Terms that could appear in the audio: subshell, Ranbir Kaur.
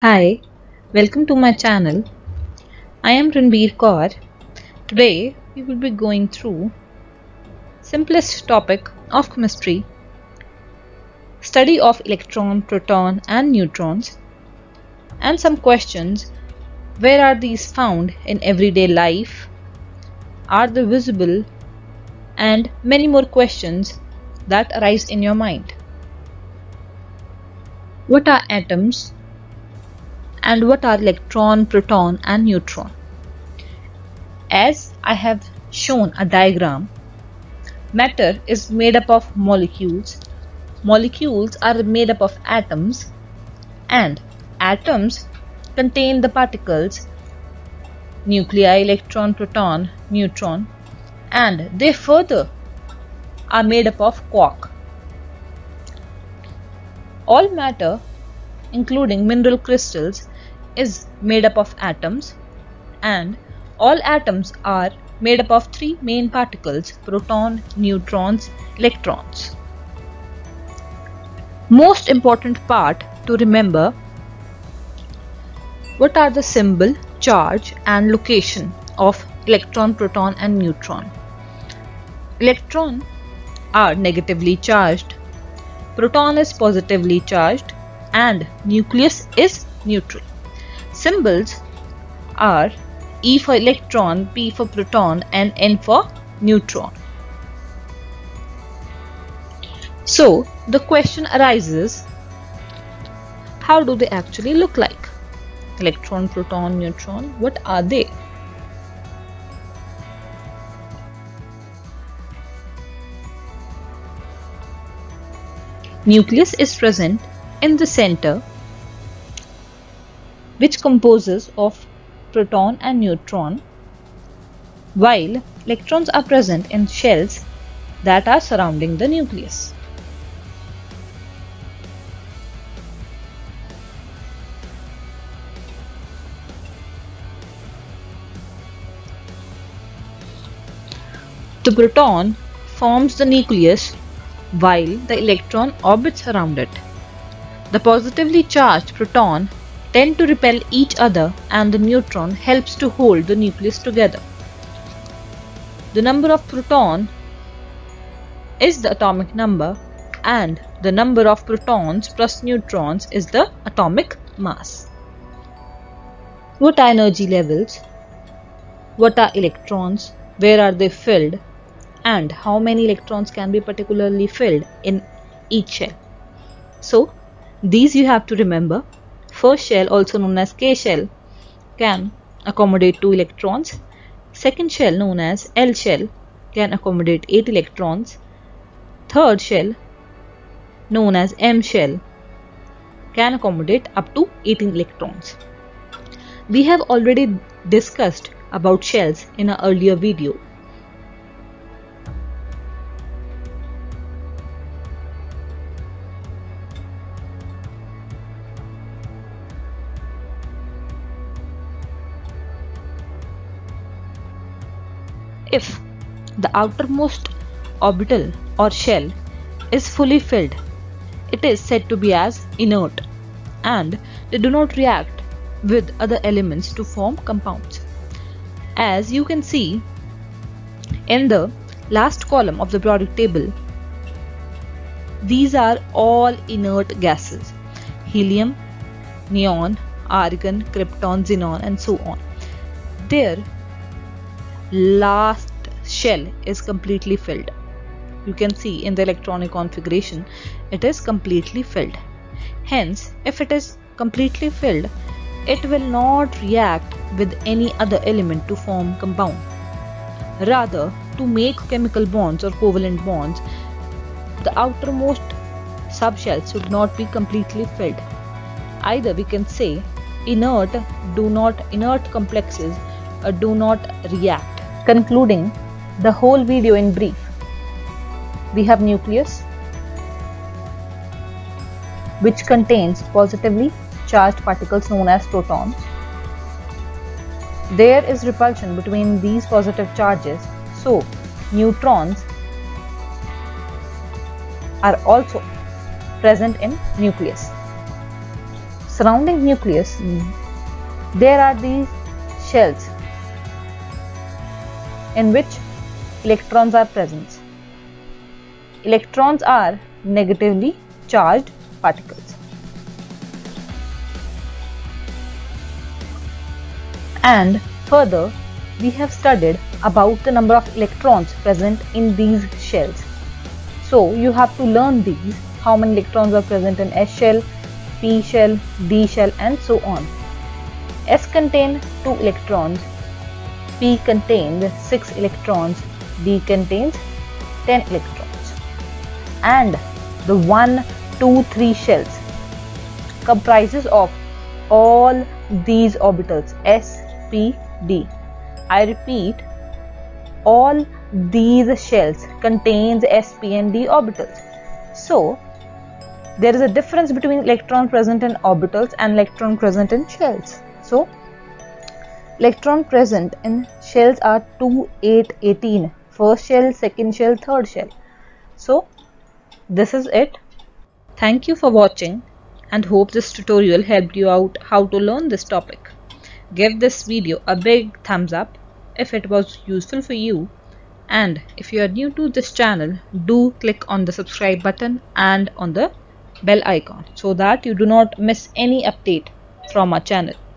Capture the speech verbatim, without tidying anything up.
Hi, welcome to my channel. I am Ranbir Kaur. Today we will be going through simplest topic of chemistry, study of electron, proton and neutrons, and some questions. Where are these found in everyday life? Are they visible? And many more questions that arise in your mind. What are atoms? And what are electron, proton and neutron? As I have shown a diagram, matter is made up of molecules. Molecules are made up of atoms, and atoms contain the particles nuclei, electron, proton, neutron, and they further are made up of quark. All matter, including mineral crystals, is made up of atoms, and all atoms are made up of three main particles: proton, neutrons, electrons. Most important part to remember: what are the symbol, charge and location of electron, proton and neutron? Electron are negatively charged, proton is positively charged, and nucleus is neutral. Symbols are E for electron, P for proton and N for neutron. So the question arises, how do they actually look like? Electron, proton, neutron, what are they? Nucleus is present in the center, which composes of proton and neutron, while electrons are present in shells that are surrounding the nucleus. The proton forms the nucleus while the electron orbits around it. The positively charged proton tend to repel each other, and the neutron helps to hold the nucleus together. The number of proton is the atomic number, and the number of protons plus neutrons is the atomic mass. What are energy levels? What are electrons? Where are they filled? And how many electrons can be particularly filled in each shell? So these you have to remember. First shell, also known as K shell, can accommodate two electrons. Second shell, known as L shell, can accommodate eight electrons. Third shell, known as M shell, can accommodate up to eighteen electrons. We have already discussed about shells in our earlier video. If the outermost orbital or shell is fully filled, it is said to be as inert, and they do not react with other elements to form compounds. As you can see in the last column of the periodic table, these are all inert gases: helium, neon, argon, krypton, xenon and so on. Their last shell is completely filled. You can see in the electronic configuration it is completely filled. Hence, if it is completely filled, it will not react with any other element to form compound. Rather, to make chemical bonds or covalent bonds, the outermost subshells should not be completely filled. Either we can say inert do not inert complexes uh, do not react. Concluding the whole video in brief, we have nucleus, which contains positively charged particles known as protons. There is repulsion between these positive charges, so neutrons are also present in nucleus. surrounding nucleus, there are these shells in which electrons are present. Electrons are negatively charged particles. And further, we have studied about the number of electrons present in these shells. So you have to learn these, how many electrons are present in S shell, P shell, D shell and so on. S contained two electrons, P contains six electrons, D contains ten electrons. And the one, two, three shells comprises of all these orbitals S, P, D. I repeat, all these shells contains S, P and D orbitals. So there is a difference between electron present in orbitals and electron present in shells. So electron present in shells are two, eight, eighteen, first shell, second shell, third shell. So this is it. Thank you for watching and hope this tutorial helped you out how to learn this topic. Give this video a big thumbs up if it was useful for you, and if you are new to this channel, do click on the subscribe button and on the bell icon so that you do not miss any update from our channel.